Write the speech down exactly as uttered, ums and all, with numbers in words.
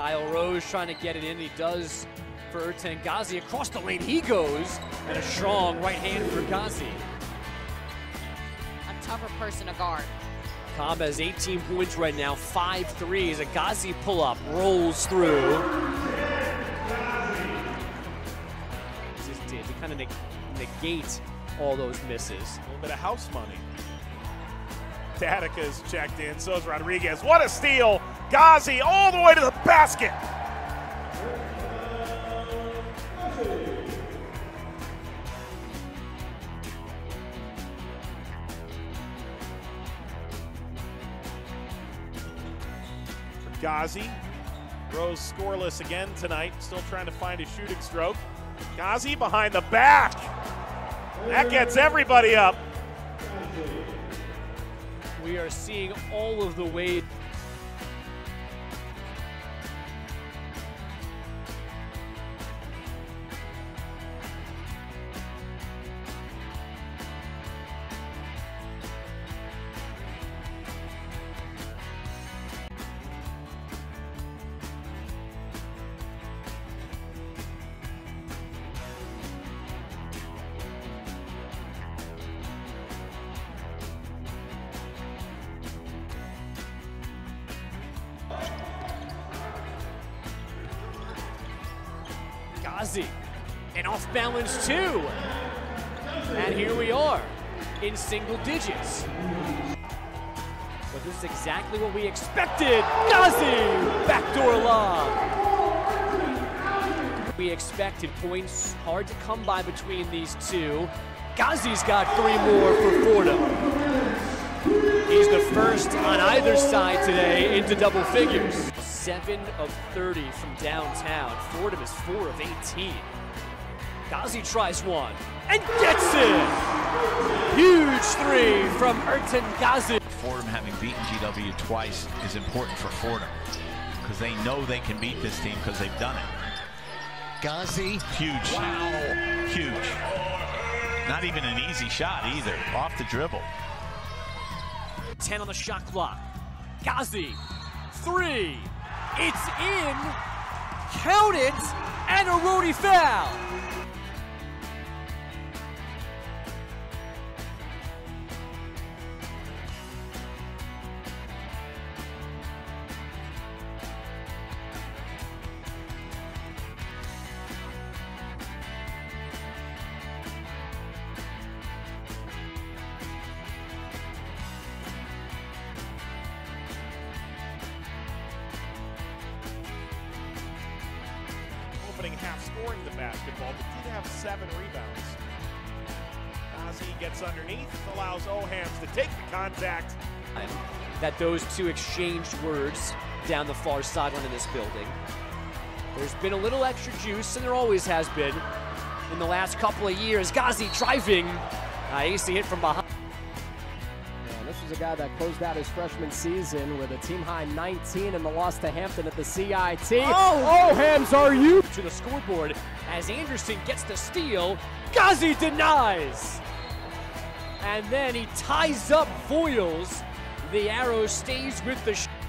Kyle Rose trying to get it in. He does for Erten Gazi. Across the lane he goes, and a strong right hand for Gazi. A tougher person to guard. Cobb has eighteen points right now, five threes. A Gazi pull-up rolls through. To kind of neg negate all those misses. A little bit of house money. Tadica's checked in, so is Rodriguez. What a steal! Gazi all the way to the basket! For Gazi, Rose scoreless again tonight, still trying to find a shooting stroke. Gazi behind the back. That gets everybody up. We are seeing all of the way. Gazi, and off balance too. And here we are in single digits. But this is exactly what we expected. Gazi, backdoor lob. We expected points hard to come by between these two. Gazi's got three more for Fordham. He's the first on either side today into double figures. seven of thirty from downtown. Fordham is four of eighteen. Gazi tries one and gets it! Huge three from Erten Gazi. Fordham having beaten G W twice is important for Fordham because they know they can beat this team because they've done it. Gazi. Huge. Wow. Huge. Not even an easy shot either. Off the dribble. ten on the shot clock. Gazi. Three. It's in, count it, and a Rhodey foul. Half scoring the basketball, but did have seven rebounds. Gazi gets underneath, allows O'Hams to take the contact. That those two exchanged words down the far sideline of this building. There's been a little extra juice, and there always has been in the last couple of years. Gazi driving. Nice hit from behind. And this is a guy that closed out his freshman season with a team-high nineteen in the loss to Hampton at the C I T. Oh, O'Hams, are you? To the scoreboard as Anderson gets the steal. Gazi denies. And then he ties up Voyles. The arrow stays with the shot.